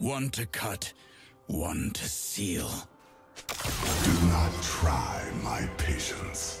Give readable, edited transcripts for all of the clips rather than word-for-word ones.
One to cut, one to seal. Do not try my patience.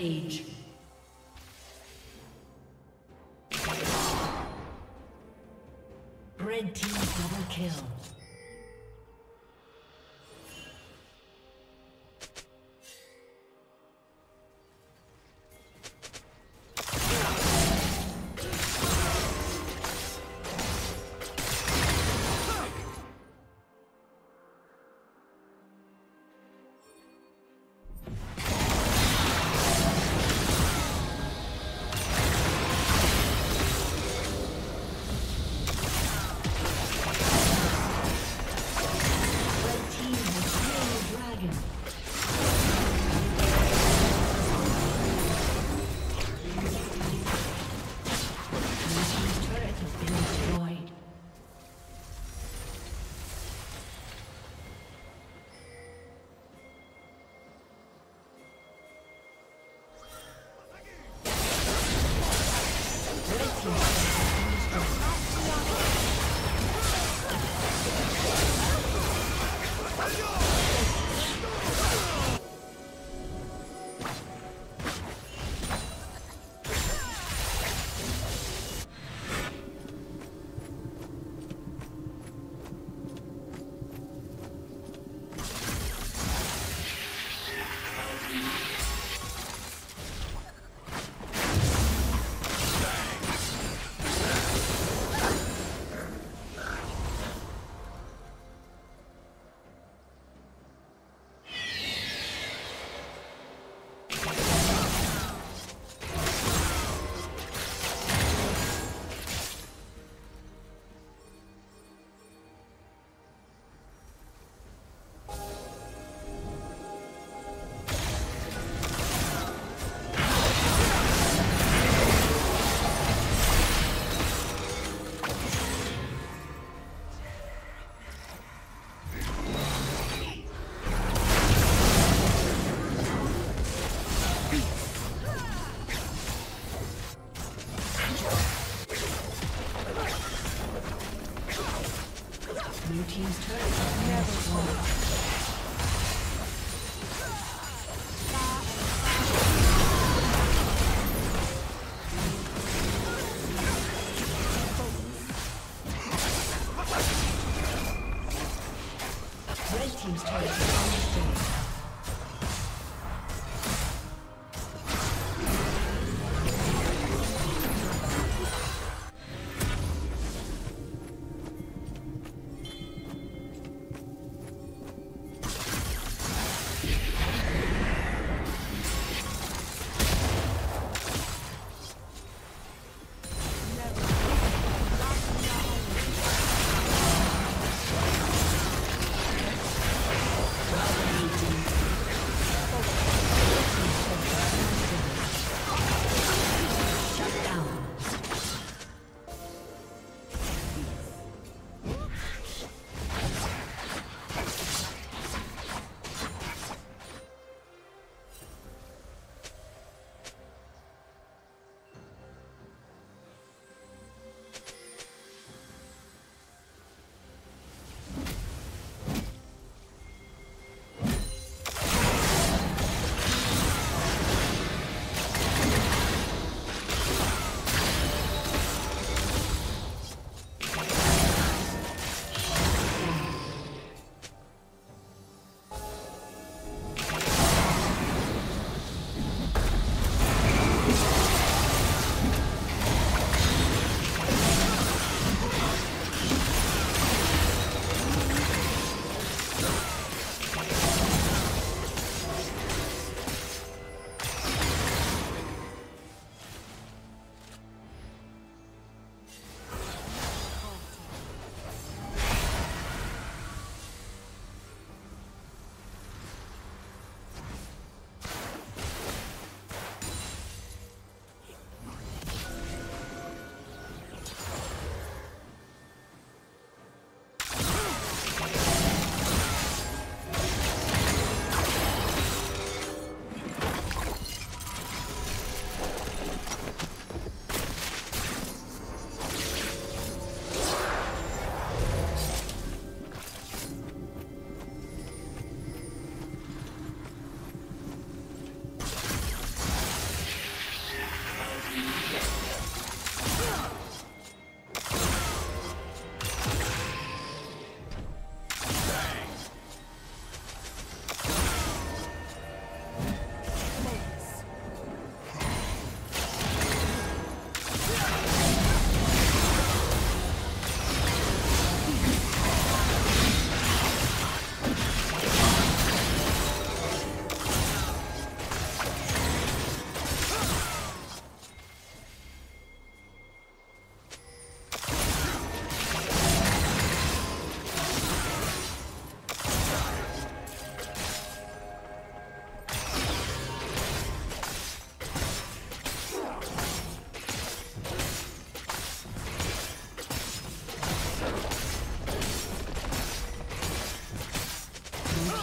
page. Red team double kill.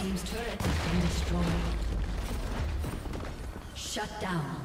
team's turret has been destroyed. Shut down.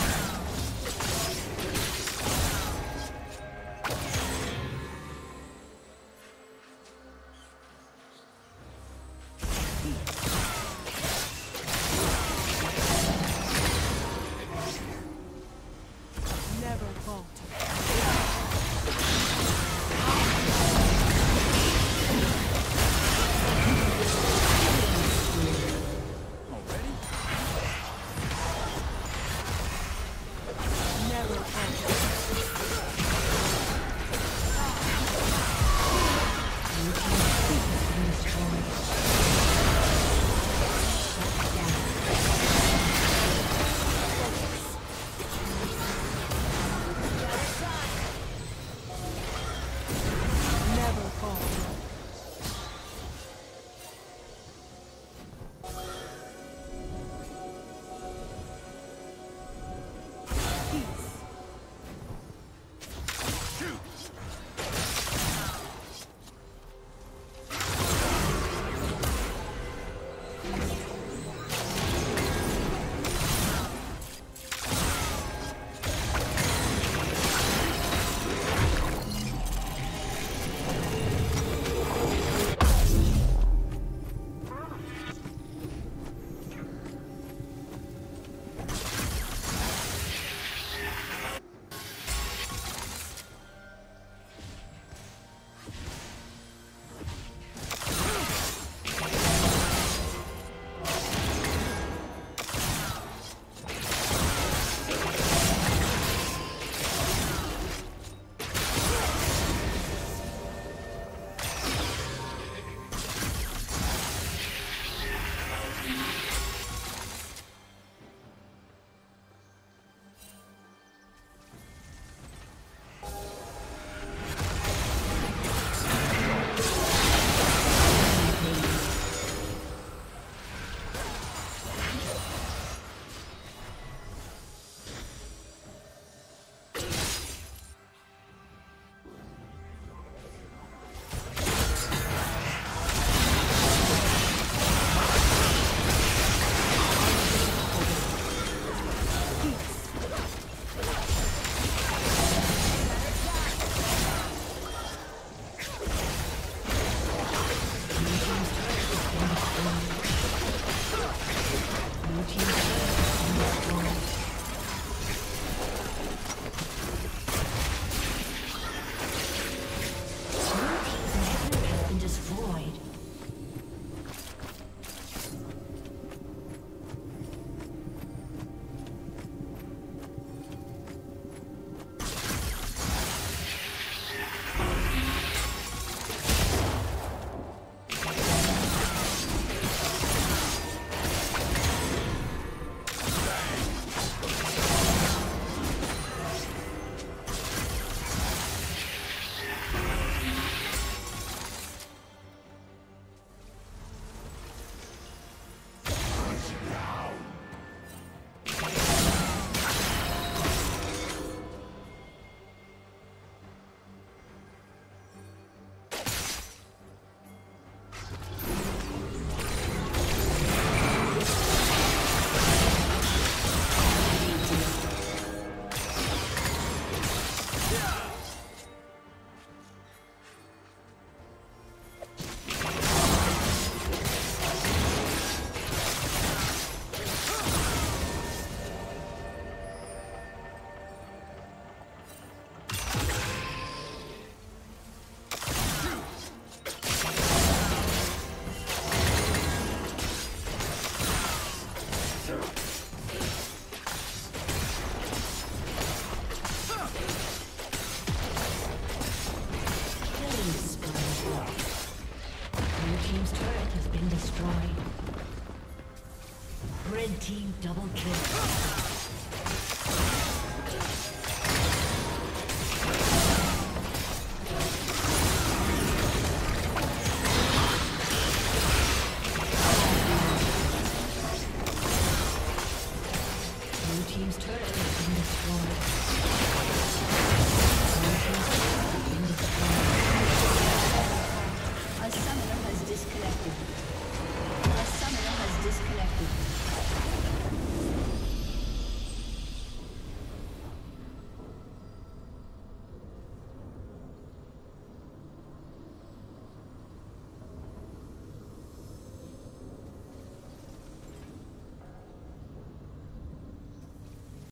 team's turret has been destroyed. Red team double kill. Disconnected.